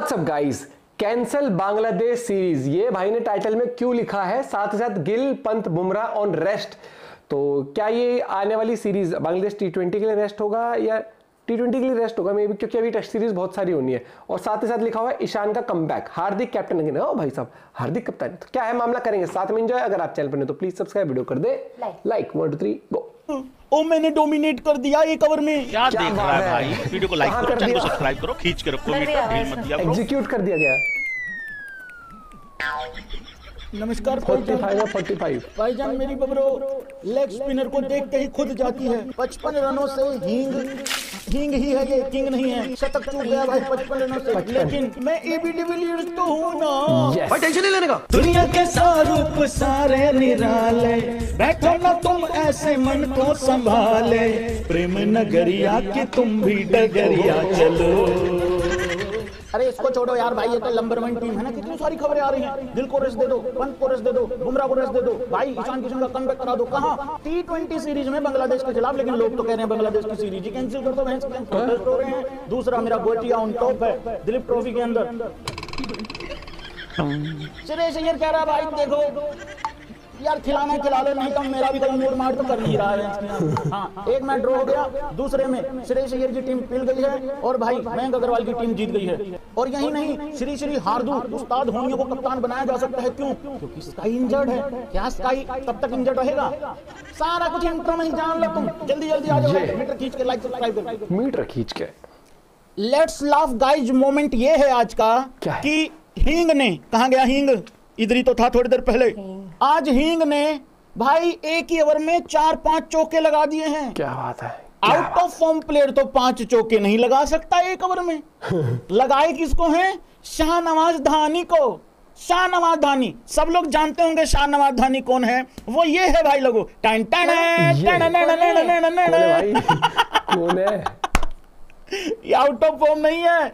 What's up guys? Cancel Bangladesh series, ये भाई ने टाइटल में क्यों लिखा है? साथ ही साथ गिल, पंत, बुमराह ऑन रेस्ट। तो क्या ये आने वाली सीरीज बांग्लादेश T20 के लिए रेस्ट होगा या T20 के लिए रेस्ट होगा मे बी, क्योंकि अभी टेस्ट सीरीज बहुत सारी होनी है। और साथ ही साथ लिखा हुआ है ईशान का कमबैक, हार्दिक कैप्टन। ओ भाई साहब, हार्दिक कप्तान, तो क्या है मामला, करेंगे साथ में एंजॉय। अगर आप चैनल पर नहीं तो प्लीज सब्सक्राइब, वीडियो कर दे लाइक। 1 2 3 गो। ओ मैंने डोमिनेट कर दिया एक ओवर में। क्या देख रहा है भाई, वीडियो को लाइक करो, चैनल को सब्सक्राइब करो, खींच के रखो, मीटर मत दिया करो। एग्जीक्यूट कर दिया गया। नमस्कार 45 भाईजान मेरी बबरो, लेग स्पिनर को देखते ही खुद जाती है। 55 रनों से हींग ही है ये, किंग नहीं है। शतक टूट गया भाई 55 रनों से, लेकिन मैं एबी डिविलियर्स तो हूं ना भाई, टेंशन नहीं लेने का। दुनिया के सारूप सारे निराले, बैठो ना तुम ऐसे मन को संभाले, प्रेम नगरिया की तुम भी डगरिया चलो। अरे इसको छोड़ो यार भाई, ये तो नंबर 1 टीम है ना, कितनी सारी खबरें आ रही हैं। दिल को रेस्ट दे दो, पंत को रेस्ट दे दो, बुमराह को रेस्ट दे दो भाई, ईशान किशन का कमबैक करा दो। कहां T20 सीरीज में बांग्लादेश के खिलाफ, लेकिन लोग तो कह रहे हैं बांग्लादेश की सीरीज ही कैंसिल कर दो। मैच प्रोटेस्ट हो रहे हैं। दूसरा मेरा गोटिया ऑन टॉप है दिलीप ट्रॉफी के अंदर। सुरेश अय्यर कह रहा भाई देखो यार, खिलाना खिला लो नहीं तो मेरा भी कोई मूड मार तो कर नहीं रहा है। हाँ, एक मैच ड्रॉ हो गया, दूसरे में सुरेश अय्यर की टीम पिल गई है और भाई मयंक अग्रवाल की टीम जीत गई है। और यही नहीं, श्री श्री हार्दिक उस्ताद होने को कप्तान बनाया जा सकता है। क्यों? क्योंकि स्काई इंजर्ड है। क्या स्काई तब तक इंजर्ड रहेगा? सारा कुछ इंट्रो में ही जान लो तुम, जल्दी जल्दी आ जाओ, मीटर खींच के लाइक सब्सक्राइब कर, मीटर खींच के। लेट्स लाफ गाइज मोमेंट ये है आज का कि हींग ने, कहां गया हींग, इधर ही तो था थोड़ी देर पहले, आज हींग ने भाई एक ही ओवर में 4-5 चौके लगा दिए हैं। क्या बात है, आउट ऑफ फॉर्म प्लेयर तो 5 चौके नहीं लगा सकता एक ओवर में। लगाए किसको हैं? शाहनवाज धानी को। शाहनवाज धानी सब लोग जानते होंगे शाहनवाज धानी कौन है, वो ये है भाई लोगों, टन टन, ये आउट ऑफ फॉर्म नहीं है।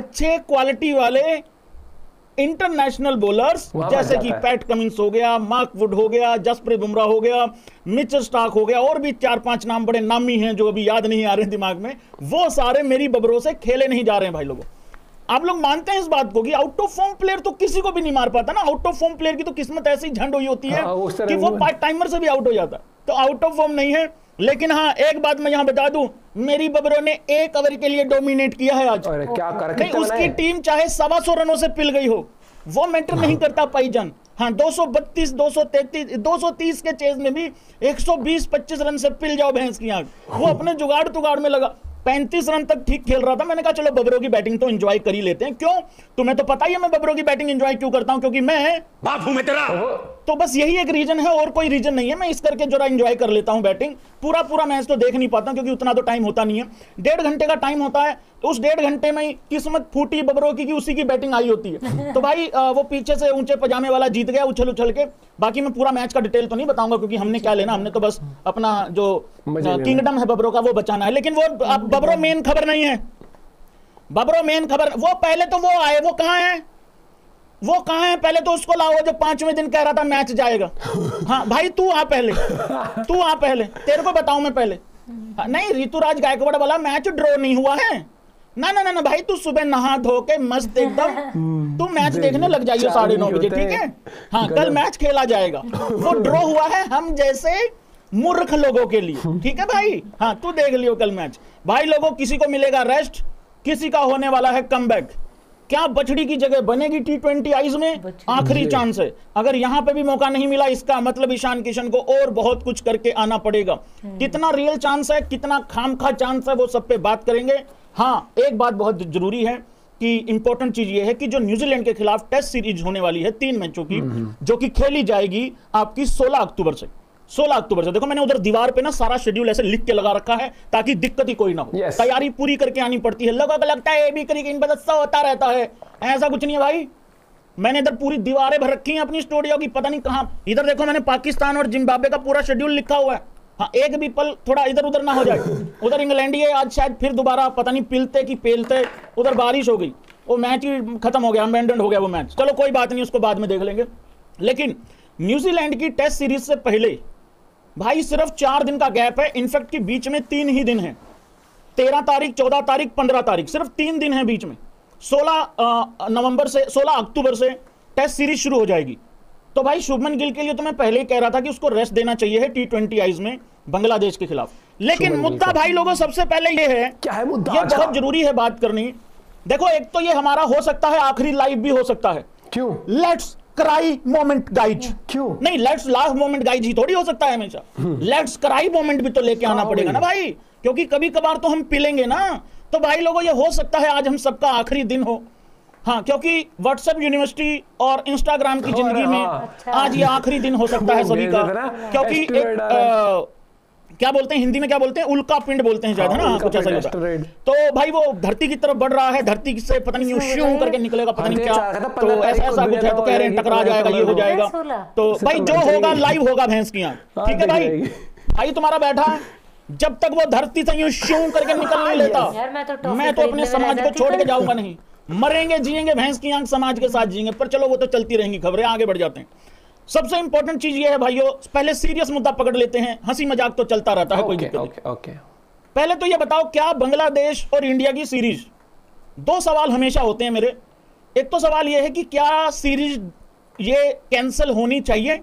अच्छे क्वालिटी वाले इंटरनेशनल बॉलर्स जैसे कि पैट कमिंस हो गया, मार्क वुड हो गया, जसप्रीत बुमराह हो गया, मिच स्टार्क हो गया, और भी 4-5 नाम बड़े नामी हैं जो अभी याद नहीं आ रहे दिमाग में, वो सारे मेरी बबरों से खेले नहीं जा रहे हैं भाई लोगों। आप लोग मानते हैं इस बात को कि आउट ऑफ फॉर्म प्लेयर तो किसी को भी नहीं मार पाता ना, आउट ऑफ फॉर्म प्लेयर की तो किस्मत ऐसी झंड हुई होती है कि वो पार्ट टाइमर से भी आउट हो जाता। तो आउट ऑफ फॉर्म नहीं है, लेकिन हाँ एक बात मैं यहाँ बता दूं, मेरी बबरों ने एक ओवर के लिए डोमिनेट किया है आज। क्या कर नहीं, उसकी टीम चाहे 125 रनों से पिल गई हो वो मैटर नहीं करता पाईजन। हाँ 232, 233, 230 के चेज में भी 120-25 रन से पिल जाओ भैंस की आंख। वो अपने जुगाड़ तुगाड़ में लगा, 35 रन तक ठीक खेल रहा था। मैंने कहा चलो बबरों की बैटिंग तो एंजॉय कर ही लेते हैं। क्यों? तुम्हें तो पता ही है मैं बबरों की बैटिंग एंजॉय क्यों करता हूं, क्योंकि मैं बाप हूं मैं तेरा। तो बस यही एक रीजन है, और कोई रीजन नहीं है। मैं इस करके जरा एंजॉय कर लेता हूं बैटिंग। पूरा मैच तो देख नहीं पाता क्योंकि उतना तो टाइम होता नहीं है, 1.5 घंटे का टाइम होता है। उस 1.5 घंटे में किस्मत फूटी बबरों की कि उसी की बैटिंग आई होती है। तो भाई वो पीछे से ऊंचे पजामे वाला जीत गया उछल के। बाकी मैं पूरा मैच का डिटेल तो नहीं बताऊंगा क्योंकि हमने क्या लेना, हमने तो बस अपना जो किंगडम है बबरों का वो बचाना है। लेकिन वो अब बबरों मेन खबर नहीं है। बबरों मेन खबर वो पहले तो वो आए, वो कहाँ है, वो कहाँ है, पहले तो उसको लाओ जो 5वें दिन कह रहा था मैच जाएगा। हाँ भाई तू आ पहले तेरे को बताऊं मैं पहले। नहीं ऋतुराज गायकवाड़ वाला मैच ड्रॉ नहीं हुआ है ना ना ना ना भाई, तू सुबह नहा धो के मस्त एकदम तू मैच देखने लग जाइयो 9:30 बजे, ठीक है? हाँ कल मैच खेला जाएगा, वो ड्रॉ हुआ है हम जैसे मूर्ख लोगों के लिए, ठीक है भाई? हाँ तू देख लियो कल मैच। भाई लोगों किसी को मिलेगा रेस्ट, किसी का होने वाला है कमबैक। क्या बछड़ी की जगह बनेगी T20 आईज में, आखिरी चांस है। अगर यहाँ पे भी मौका नहीं मिला इसका मतलब ईशान किशन को और बहुत कुछ करके आना पड़ेगा। कितना रियल चांस है, कितना खामखा चांस है, वो सब पे बात करेंगे। हाँ एक बात बहुत जरूरी है कि इंपॉर्टेंट चीज ये है कि जो न्यूजीलैंड के खिलाफ टेस्ट सीरीज होने वाली है 3 मैचों की, जो कि खेली जाएगी आपकी 16 अक्टूबर से। 16 अक्टूबर से देखो मैंने उधर दीवार पे ना सारा शेड्यूल ऐसे लिख के लगा रखा है ताकि दिक्कत ही कोई ना हो। तैयारी पूरी करके आनी पड़ती है। लोगों को लगता है ए बी करी इन पर अच्छा होता रहता है, ऐसा कुछ नहीं है भाई। मैंने इधर पूरी दीवारें भर रखी हैं अपनी स्टूडियो की, पता नहीं कहां। इधर देखो मैंने पाकिस्तान और जिम्बाब्वे का पूरा शेड्यूल लिखा हुआ है। हाँ एक भी पल थोड़ा इधर उधर ना हो जाए। उधर इंग्लैंड ये आज शायद फिर दोबारा पता नहीं पिलते कि पेलते, उधर बारिश हो गई, वो मैच ही खत्म हो गया, अबैंडन हो गया वो मैच। चलो कोई बात नहीं, उसको बाद में देख लेंगे। लेकिन न्यूजीलैंड की टेस्ट सीरीज से पहले भाई सिर्फ 4 दिन का गैप है। इनफैक्ट कि बीच में 3 ही दिन है, 13 तारीख, 14 तारीख, 15 तारीख, सिर्फ 3 दिन है बीच में। 16 अक्टूबर से टेस्ट सीरीज शुरू हो जाएगी। तो भाई शुभमन गिल के लिए तो मैं पहले ही कह रहा था कि उसको रेस्ट देना चाहिए T20 आईज में बांग्लादेश के खिलाफ। लेकिन मुद्दा भाई लोगों सबसे पहले ये है, क्या है मुद्दा? ये बहुत जरूरी है बात करनी। देखो एक तो ये हमारा हो सकता है आखिरी लाइव भी हो सकता है। क्यों? Let's cry moment guys. क्यों नहीं? लेट्स लाइव मोमेंट गाइज ही थोड़ी हो सकता है हमेशा। लेट्स क्राई मोमेंट भी तो लेके आना पड़ेगा ना भाई, क्योंकि कभी कभार तो हम पिलेंगे ना। तो भाई लोगों ये हो सकता है आज हम सबका आखिरी दिन हो। हाँ, क्योंकि व्हाट्सएप यूनिवर्सिटी और इंस्टाग्राम की जिंदगी में आज ये आखिरी दिन हो सकता है सभी का। क्योंकि क्या बोलते हैं हिंदी में, क्या बोलते हैं, उल्का पिंड बोलते हैं शायद, है ना, कुछ ऐसा ही होता है। तो भाई वो धरती की तरफ बढ़ रहा है, धरती से पता नहीं यूं करके निकलेगा, पता नहीं क्या, तो ऐसा कुछ है। तो कह रहे हैं टकरा जाएगा, ये हो जाएगा। तो भाई जो होगा लाइव होगा भैंस की आंख, ठीक है भाई। भाई तुम्हारा बैठा है, जब तक वो धरती से यूं शूं करके निकल नहीं लेता, मैं तो अपने समाज को छोड़ के जाऊंगा नहीं। मरेंगे जिएंगे भैंस की आंख, समाज के साथ जिएंगे। पर चलो वो तो चलती रहेंगी खबरें, आगे बढ़ जाते हैं। सबसे इंपॉर्टेंट चीज ये है भाइयों, पहले सीरियस मुद्दा पकड़ लेते हैं, हंसी मजाक तो चलता रहता है, कोई दिक्कत नहीं। पहले तो ये बताओ क्या बांग्लादेश और इंडिया की सीरीज, दो सवाल हमेशा होते हैं मेरे। एक तो सवाल यह है कि क्या सीरीज ये कैंसिल होनी चाहिए,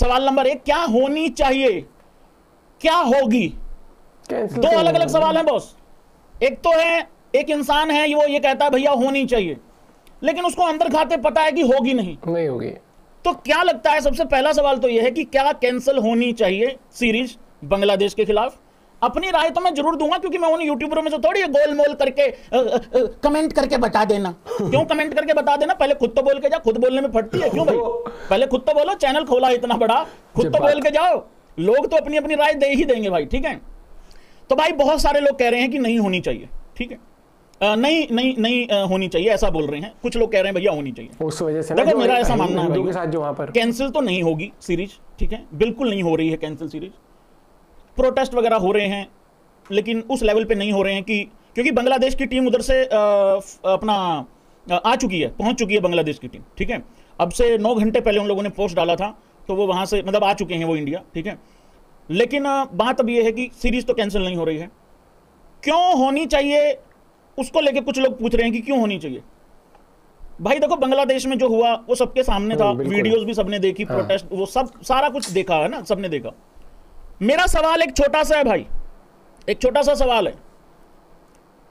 सवाल नंबर एक, क्या होनी चाहिए, क्या होगी। दो अलग अलग सवाल हैं बॉस। एक तो है एक इंसान है वो ये कहता है भैया होनी चाहिए, लेकिन उसको अंदर खाते पता है कि होगी नहीं होगी। तो क्या लगता है सबसे पहला सवाल तो ये है कि क्या कैंसिल होनी चाहिए सीरीज बांग्लादेश के खिलाफ। अपनी राय तो मैं जरूर दूंगा, क्योंकि मैं उन यूट्यूबरों में से थोड़ी गोल मोल करके कमेंट करके बता देना। क्यों कमेंट करके बता देना, पहले खुद तो बोल के जाओ, खुद बोलने में फटती है क्यों भाई, पहले खुद तो बोलो, चैनल खोला इतना बड़ा, खुद तो बोल के जाओ। लोग तो अपनी अपनी राय दे ही देंगे भाई, ठीक है। तो भाई बहुत सारे लोग कह रहे हैं कि नहीं होनी चाहिए, ठीक है, नहीं होनी चाहिए, ऐसा बोल रहे हैं। कुछ लोग कह रहे हैं भैया होनी चाहिए। उस वजह से देखो मेरा ऐसा मानना है के साथ जो वहां पर कैंसिल तो नहीं होगी सीरीज, ठीक है, बिल्कुल नहीं हो रही है कैंसिल सीरीज। प्रोटेस्ट वगैरह हो रहे हैं, लेकिन उस लेवल पे नहीं हो रहे हैं कि, क्योंकि बांग्लादेश की टीम उधर से अपना आ चुकी है, पहुंच चुकी है बांग्लादेश की टीम, ठीक है। अब से 9 घंटे पहले उन लोगों ने पोस्ट डाला था, तो वो वहां से मतलब आ चुके हैं वो इंडिया, ठीक है। लेकिन बात अब ये है कि सीरीज तो कैंसिल नहीं हो रही है। क्यों होनी चाहिए उसको लेके कुछ लोग पूछ रहे हैं कि क्यों होनी चाहिए। भाई देखो बांग्लादेश में जो हुआ वो सबके सामने था, वीडियोस भी सबने देखी, हाँ। प्रोटेस्ट वो सब सारा कुछ देखा है ना, सबने देखा। मेरा सवाल एक छोटा सा है भाई, एक छोटा सा सवाल है,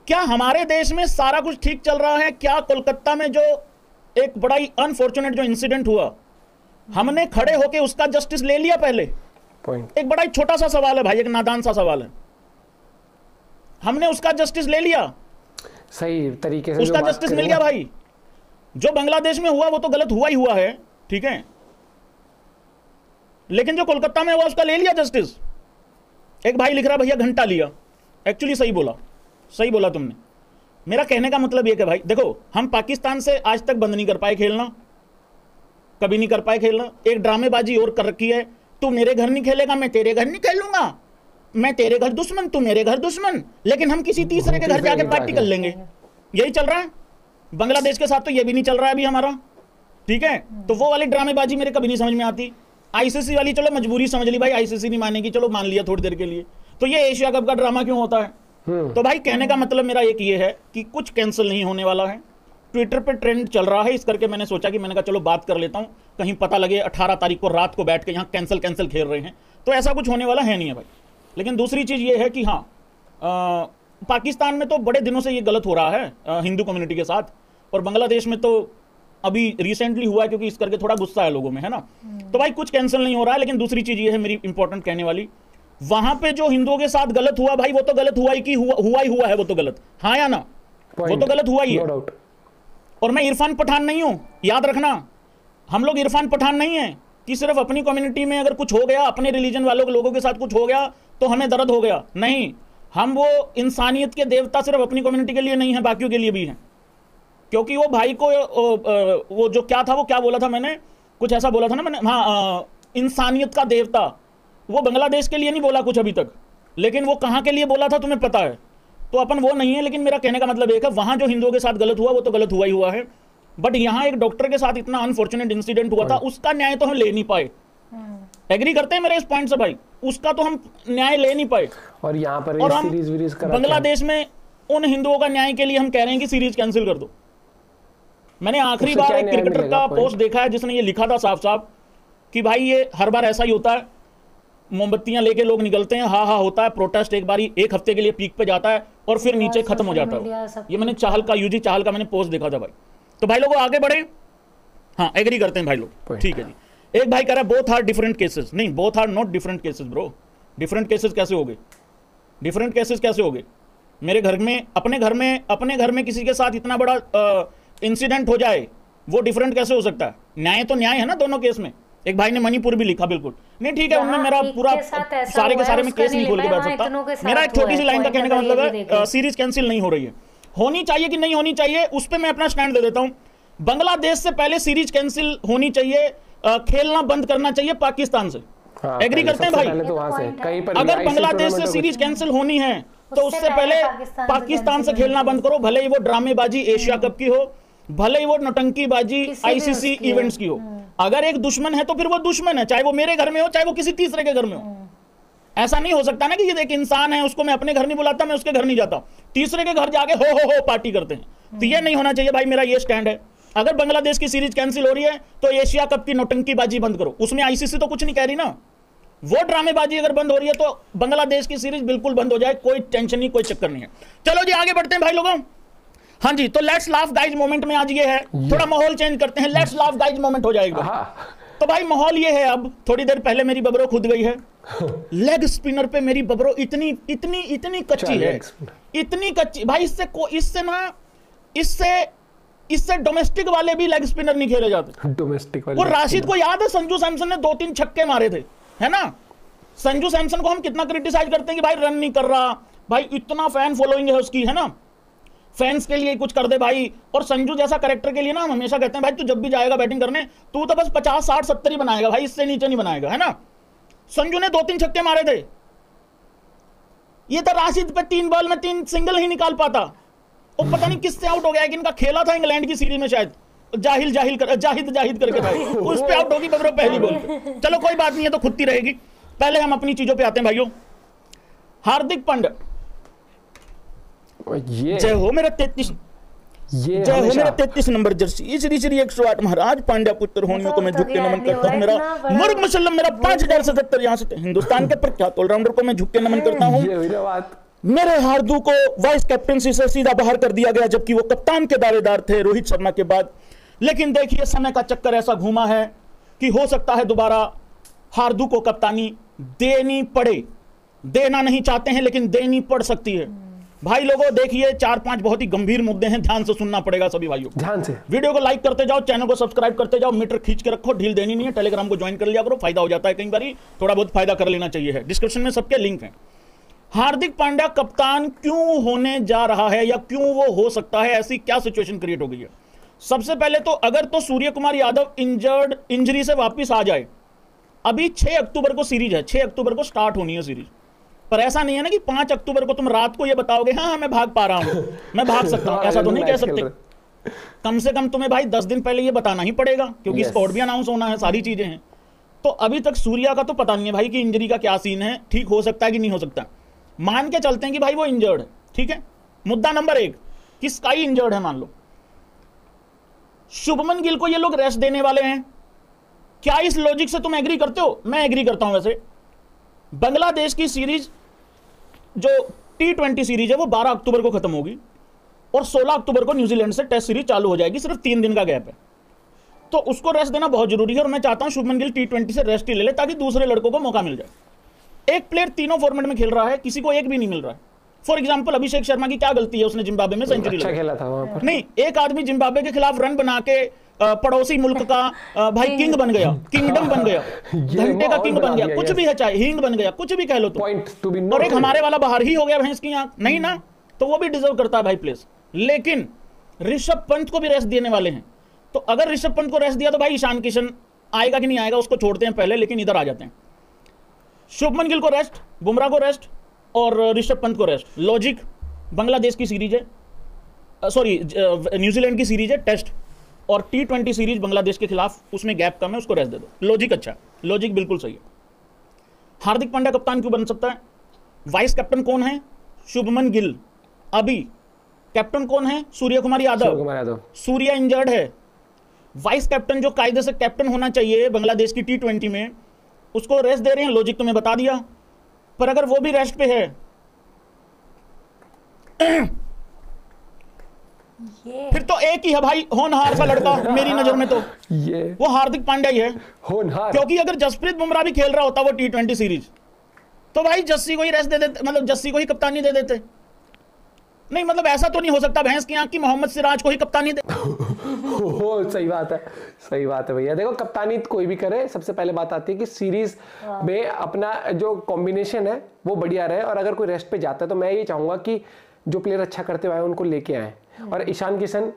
क्या हमारे देश में सारा कुछ ठीक चल रहा है? क्या कोलकाता में जो एक बड़ा ही अनफॉर्चुनेट जो इंसिडेंट हुआ, हमने खड़े होके उसका जस्टिस ले लिया पहले? एक बड़ा ही छोटा सा सवाल है भाई, एक नादान सा सवाल है, हमने उसका जस्टिस ले लिया सही तरीके से, उसका जस्टिस मिल गया भाई? जो बांग्लादेश में हुआ वो तो गलत हुआ ही हुआ है, ठीक है, लेकिन जो कोलकाता में हुआ उसका ले लिया जस्टिस? एक भाई लिख रहा भैया घंटा लिया, एक्चुअली सही बोला, सही बोला तुमने। मेरा कहने का मतलब ये कि भाई देखो हम पाकिस्तान से आज तक बंद नहीं कर पाए खेलना, कभी नहीं कर पाए खेलना। एक ड्रामेबाजी और कर रखी है, तू मेरे घर नहीं खेलेगा, मैं तेरे घर नहीं खेलूंगा, मैं तेरे घर दुश्मन, तू मेरे घर दुश्मन, लेकिन हम किसी तीसरे के घर जाके पार्टी कर लेंगे। यही चल रहा है बांग्लादेश के साथ, तो ये भी नहीं चल रहा है अभी हमारा, ठीक है। तो वो वाली ड्रामेबाजी मेरे कभी नहीं समझ में आती। आईसीसी वाली चलो मजबूरी समझ ली भाई, आईसीसी नहीं मानेगी, चलो मान लिया थोड़ी देर के लिए, तो ये एशिया कप का ड्रामा क्यों होता है? तो भाई कहने का मतलब मेरा एक ये है कि कुछ कैंसिल नहीं होने वाला है। ट्विटर पे ट्रेंड चल रहा है, इस करके मैंने सोचा कि मैंने कहा चलो बात कर लेता हूं, कहीं पता लगे 18 तारीख को रात को बैठ के यहाँ कैंसिल खेल रहे हैं, तो ऐसा कुछ होने वाला है नहीं है भाई। लेकिन दूसरी चीज़ ये है कि हाँ पाकिस्तान में तो बड़े दिनों से ये गलत हो रहा है हिंदू कम्युनिटी के साथ, और बांग्लादेश में तो अभी रिसेंटली हुआ है, क्योंकि इस करके थोड़ा गुस्सा है लोगों में, है ना। तो भाई कुछ कैंसिल नहीं हो रहा है। लेकिन दूसरी चीज़ ये है मेरी इंपॉर्टेंट कहने वाली, वहाँ पर जो हिंदुओं के साथ गलत हुआ भाई वो तो गलत हुआ ही हुआ है, वो तो गलत, हाँ या ना, वो तो गलत हुआ ही है। और मैं इरफान पठान नहीं हूं, याद रखना, हम लोग इरफान पठान नहीं है कि सिर्फ अपनी कम्युनिटी में अगर कुछ हो गया, अपने रिलीजन वालों के लोगों के साथ कुछ हो गया तो हमें दर्द हो गया, नहीं। हम वो इंसानियत के देवता सिर्फ अपनी कम्युनिटी के लिए नहीं है, बाकियों के लिए भी हैं। क्योंकि वो भाई को वो जो क्या था, वो क्या बोला था मैंने, कुछ ऐसा बोला था ना मैंने, हाँ इंसानियत का देवता, वो बांग्लादेश के लिए नहीं बोला कुछ अभी तक, लेकिन वो कहाँ के लिए बोला था तुम्हें पता है, तो अपन वो नहीं है। लेकिन मेरा कहने का मतलब एक है वहां जो हिंदुओं के साथ गलत हुआ वो तो गलत हुआ ही हुआ है, बट यहाँ एक डॉक्टर के साथ इतना अनफॉर्चुनेट इंसिडेंट हुआ था, उसका न्याय तो हम ले नहीं पाए। एग्री करते हैं मेरे इस पॉइंट से भाई, उसका तो हम न्याय ले नहीं पाए। और यहाँ पर बांग्लादेश में उन हिंदुओं का न्याय के लिए हम कह रहे हैं कि सीरीज कैंसिल कर दो। मैंने आखिरी बार एक क्रिकेटर का पोस्ट देखा है जिसने ये लिखा था साफ साफ कि भाई ये हर बार ऐसा ही होता है, मोमबत्तियां लेके लोग निकलते हैं, हा हा होता है, प्रोटेस्ट एक बार एक हफ्ते के लिए पीक पे जाता है और फिर नीचे खत्म हो जाता है। ये मैंने यूजी चाहल का मैंने पोस्ट देखा था भाई। तो भाई लोग आगे बढ़े, हाँ एग्री करते हैं भाई लोग, ठीक है जी। एक भाई कह रहा है बोथ आर डिफरेंट केसेस, नहीं both are not different cases bro. Different cases कैसे हो गए, डिफरेंट केसेस कैसे हो गए? मेरे घर में अपने घर में किसी के साथ इतना बड़ा इंसिडेंट हो जाए वो डिफरेंट कैसे हो सकता है? न्याय तो न्याय है ना दोनों केस में। एक भाई ने मणिपुर भी लिखा, बिल्कुल नहीं ठीक है, उनमें मेरा पूरा सारे के सारे में केस नहीं खोल के बैठ सकता। मेरा एक छोटी सी लाइन का कहने का मतलब है सीरीज कैंसिल नहीं हो रही है, होनी चाहिए कि नहीं होनी चाहिए उस पर मैं अपना स्टैंड दे देता हूँ। बांग्लादेश से पहले सीरीज कैंसिल होनी चाहिए, खेलना बंद करना चाहिए पाकिस्तान से। एग्री करते हैं भाई? तो अगर बांग्लादेश से सीरीज कैंसिल होनी है तो उससे पहले पाकिस्तान से खेलना बंद करो, भले ही वो ड्रामेबाजी एशिया कप की हो, भले ही वो नौटंकीबाजी आईसीसी इवेंट्स की हो। अगर एक दुश्मन है तो फिर वो दुश्मन है, चाहे वो मेरे घर में हो चाहे वो किसी तीसरे के घर में हो। ऐसा नहीं हो सकता ना कि ये देख इंसान है, उसको मैं अपने घर नहीं बुलाता, मैं उसके घर नहीं जाता, तीसरे के घर जाके हो पार्टी करते हैं। तो ये नहीं होना चाहिए भाई, मेरा ये स्टैंड है। अगर बांग्लादेश की सीरीज कैंसिल हो रही है तो एशिया कप की नौटंकीबाजी बंद करो, उसमें आईसीसी तो कुछ नहीं कह रही ना, वो ड्रामेबाजी अगर बंद हो रही है तो बांग्लादेश की सीरीज बिल्कुल बंद हो जाए, कोई टेंशन नहीं, कोई चक्कर नहीं है। चलो जी आगे बढ़ते हैं भाई लोगों, हाँ जी। तो लेट्स लाफ गाइज मोमेंट में आज ये है, थोड़ा माहौल चेंज करते हैं, लेट्स लाफ गाइज मोमेंट हो जाएगा। तो भाई माहौल ये है, अब थोड़ी देर पहले मेरी बबरो खुद गई है लेग स्पिनर पे, मेरी बबरो इतनी इतनी इतनी कच्ची है, इतनी कच्ची भाई, इससे डोमेस्टिक वाले भी लेग स्पिनर नहीं खेले जाते डोमेस्टिक वाले। और राशिद को याद है संजू सैमसन ने 2-3 छक्के मारे थे, है ना? संजू सैमसन को हम कितना क्रिटिसाइज करते हैं कि भाई रन नहीं कर रहा, भाई इतना फैन फॉलोइंग है उसकी, है ना, फैंस के लिए कुछ कर दे भाई। और संजू जैसा कैरेक्टर के लिए ना हम हमेशा कहते हैं भाई तू जब भी जाएगा बैटिंग करने तू तो बस 50, 60, 70 ही बनाएगा भाई, इससे नीचे नहीं बनाएगा, है ना। संजू ने 2-3 छक्के मारे थे, ये तो राशिद पे 3 बॉल में 3 सिंगल ही निकाल पाता। और पता नहीं किससे आउट हो गया कि इनका खेला था इंग्लैंड की सीरीज में शायद, जाहिद करके भाई उस पे आउट होगी बबरो पहली बॉल पे। चलो कोई बात नहीं है, तो खुदती रहेगी। पहले हम अपनी चीजों पे आते हैं भाइयों। हार्दिक पांड्या, जय हो मेरा 33, जय हो मेरा 33 नंबर जर्सी, श्री 108 महाराज पांड्या पुत्र होनियों को मैं झुक के नमन करता हूँ। मेरा मुर्ग मुसल्लम मेरा 5077 यहाँ से हिंदुस्तान के प्रख्यात ऑलराउंडर को मैं झुक के नमन करता हूँ। मेरे हार्दिक को वाइस कैप्टनसी से सीधा बाहर कर दिया गया जबकि वो कप्तान के दावेदार थे रोहित शर्मा के बाद। लेकिन देखिए समय का चक्कर ऐसा घूमा है कि हो सकता है दोबारा हार्दिक को कप्तानी देनी पड़े, देना नहीं चाहते हैं लेकिन देनी पड़ सकती है। भाई लोगों देखिए 4-5 बहुत ही गंभीर मुद्दे हैं, ध्यान से सुनना पड़ेगा सभी भाइयों, ध्यान से। वीडियो को लाइक करते जाओ, चैनल को सब्सक्राइब करते जाओ, मीटर खींच के रखो, ढील देनी नहीं है। टेलीग्राम को ज्वाइन कर लिया करो, फायदा हो जाता है, कई बार थोड़ा बहुत फायदा कर लेना चाहिए। डिस्क्रिप्शन में सबके लिंक है। हार्दिक पांड्या कप्तान क्यों होने जा रहा है या क्यों वो हो सकता है, ऐसी क्या सिचुएशन क्रिएट हो गई है? सबसे पहले तो अगर तो सूर्य कुमार यादव इंजरी से वापस आ जाए, अभी 6 अक्टूबर को सीरीज है, 6 अक्टूबर को स्टार्ट होनी है सीरीज। पर ऐसा नहीं है ना कि 5 अक्टूबर को तुम रात को ये बताओगे हाँ मैं भाग पा रहा हूं, मैं भाग सकता हूं, ऐसा तो नहीं कह सकते। कम से कम तुम्हें भाई 10 दिन पहले ये बताना ही पड़ेगा क्योंकि स्क्वाड भी अनाउंस होना है, सारी चीजें हैं। तो अभी तक सूर्या का तो पता नहीं है भाई कि इंजरी का क्या सीन है, ठीक हो सकता है कि नहीं हो सकता। मान के चलते हैं कि भाई वो इंजर्ड है, ठीक है, मुद्दा नंबर 1 कि स्काई इंजर्ड है, मान लो। शुभमन गिल को ये लोग रेस्ट देने वाले हैं, क्या इस लॉजिक से तुम एग्री करते हो? मैं एग्री करता हूं। वैसे बांग्लादेश की सीरीज जो T20 सीरीज है वो 12 अक्टूबर को खत्म होगी और 16 अक्टूबर को न्यूजीलैंड से टेस्ट सीरीज चालू हो जाएगी, सिर्फ 3 दिन का गैप है, तो उसको रेस्ट देना बहुत जरूरी है। और मैं चाहता हूं शुभमन गिल T20 से रेस्ट ही ले ले ताकि दूसरे लड़कों को मौका मिल जाए। एक प्लेयर तीनों फॉर्मेट में खेल रहा है, किसी को एक भी नहीं मिल रहा है। फॉर एग्जांपल अभिषेक शर्मा की क्या गलती है, उसने जिम्बाब्वे में सेंचुरी अच्छा खेला था वहां पर। नहीं, एक आदमी जिम्बाब्वे के खिलाफ रन बना के पड़ोसी मुल्क का भाई किंग बन गया, किंगडम बन गया, घंटे का किंग बन गया, कुछ भी है, चाहे हिंग बन गया, कुछ भी कह लो तो। और एक हमारे वाला बाहर ही हो गया भैंस की आंख, नहीं ना, तो वो भी डिजर्व करता है भाई प्लेस। लेकिन ऋषभ पंत को भी रेस्ट देने वाले हैं, तो अगर ऋषभ पंत को रेस्ट दिया तो भाई ईशान किशन आएगा कि नहीं आएगा उसको छोड़ते हैं पहले, लेकिन इधर आ जाते हैं। शुभमन गिल को रेस्ट, बुमराह को रेस्ट और ऋषभ पंत को रेस्ट, लॉजिक। बांग्लादेश की सीरीज है, सॉरी न्यूजीलैंड की सीरीज है टेस्ट, और T20 सीरीज बांग्लादेश के खिलाफ, उसमें गैप कम है, उसको रेस्ट दे दो। लॉजिक अच्छा, लॉजिक बिल्कुल सही है। हार्दिक पांड्या कप्तान क्यों बन सकता है? वाइस कैप्टन कौन है? शुभमन गिल। अभी कैप्टन कौन है? सूर्य कुमार यादव। सूर्या इंजर्ड है। वाइस कैप्टन जो कायदे से कैप्टन होना चाहिए बांग्लादेश की T20 में, उसको रेस्ट दे रहे हैं। लॉजिक तो मैं बता दिया, पर अगर वो भी रेस्ट पे है फिर तो एक ही है भाई, होनहार का लड़का मेरी नजर में तो वो हार्दिक पांड्या ही है होनहार। क्योंकि अगर जसप्रीत बुमराह भी खेल रहा होता वो T20 सीरीज, तो भाई जस्सी को ही रेस्ट दे देते, मतलब जस्सी को ही कप्तानी दे देते। नहीं मतलब ऐसा तो नहीं हो सकता भैंस की आंख की मोहम्मद सिराज को ही कप्तानी दे। सही बात है, सही बात है भैया। देखो कप्तानी कोई भी करे, सबसे पहले बात आती है कि सीरीज में अपना जो कॉम्बिनेशन है वो बढ़िया रहे, और अगर कोई रेस्ट पे जाता है तो मैं ये चाहूंगा कि जो प्लेयर अच्छा करते हुए उनको लेके आए। और ईशान किशन,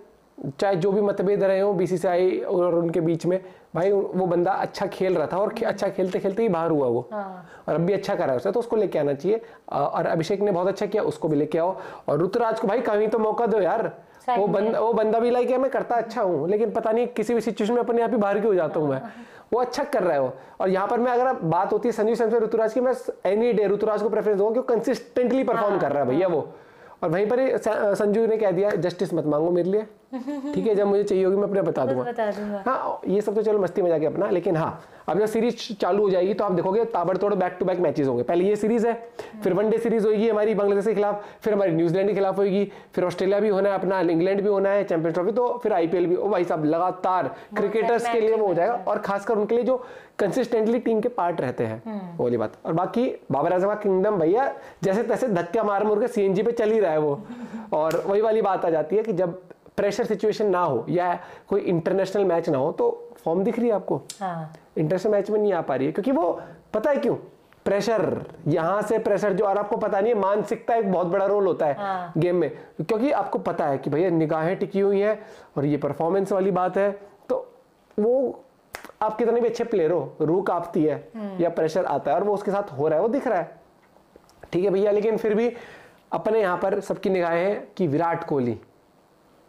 चाहे जो भी मतभेद रहे हो बीसीसीआई और उनके बीच में, भाई वो बंदा अच्छा खेल रहा था और अच्छा खेलते खेलते ही बाहर हुआ वो, और अब भी अच्छा कर रहा है उसने, तो उसको लेके आना चाहिए। और अभिषेक ने बहुत अच्छा किया, उसको भी लेके आओ। और ऋतुराज को भाई कहीं तो मौका दो यार, वो बंदा भी लाइक है, मैं करता अच्छा हूँ, लेकिन पता नहीं किसी भी सिचुएशन में अपने आप ही बाहर क्यों हो जाता हूँ मैं। वो अच्छा कर रहा है वो। और यहाँ पर मैं, अगर बात होती है संजू सैमसन ऋतुराज की, मैं एनी डे ऋतुराज को प्रेफरेंस दूंगा, कंसिस्टेंटली परफॉर्म कर रहा है भैया वो। और वहीं पर संजू ने कह दिया जस्टिस मत मांगो मेरे लिए, ठीक है, जब मुझे चाहिए होगी मैं अपने बता दूंगा। हाँ ये सब तो चलो मस्ती मजाक अपना, लेकिन हाँ अब जब सीरीज चालू हो जाएगी तो आप देखोगे ताबड़तोड़ बैक टू बैक मैचेस होंगे। पहले ये सीरीज है, फिर वनडे सीरीज होगी हमारी बांग्लादेश के खिलाफ, फिर हमारी न्यूजीलैंड के खिलाफ होगी, फिर ऑस्ट्रेलिया भी होना है अपना, इंग्लैंड भी होना है चैंपियंस ट्रॉफी, तो फिर IPL भी। ओ भाई साहब लगातार क्रिकेटर्स के लिए वो हो जाएगा, और खासकर उनके लिए जो कंसिस्टेंटली टीम के पार्ट रहते हैं, वो वाली बात। और बाकी बाबर आजम का किंगडम भैया जैसे तैसे धक्का मार के CNG पे चल ही रहा है वो। और वही वाली बात आ जाती है कि जब प्रेशर सिचुएशन ना हो या कोई इंटरनेशनल मैच ना हो तो फॉर्म दिख रही है आपको। हाँ। इंटरनेशनल मैच में नहीं आ पा रही है, क्योंकि वो पता है क्यों, प्रेशर यहाँ से प्रेशर जो, और आपको पता नहीं है मानसिकता एक बहुत बड़ा रोल होता है गेम में, क्योंकि आपको पता है कि भैया निगाहें टिकी हुई हैं और ये परफॉर्मेंस वाली बात है, तो वो आप कितने भी अच्छे प्लेयर हो रूह कांपती है या प्रेशर आता है, और वो उसके साथ हो रहा है, वो दिख रहा है। ठीक है भैया, लेकिन फिर भी अपने यहाँ पर सबकी निगाहें हैं कि विराट कोहली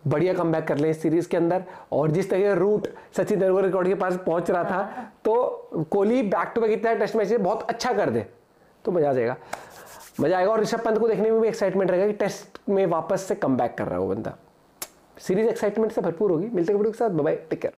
बढ़िया कमबैक कर ले इस सीरीज के अंदर, और जिस तरह रूट सचिन तेंदुलकर रिकॉर्ड के पास पहुंच रहा था, तो कोहली बैक टू बैक इतना टेस्ट मैच बहुत अच्छा कर दे तो मजा आएगा। और ऋषभ पंत को देखने में भी एक्साइटमेंट रहेगा कि टेस्ट में वापस से कमबैक कर रहा है वो बंदा। सीरीज एक्साइटमेंट से भरपूर होगी। मिलते हैं वीडियो के साथ, बाय बाय, टेक केयर।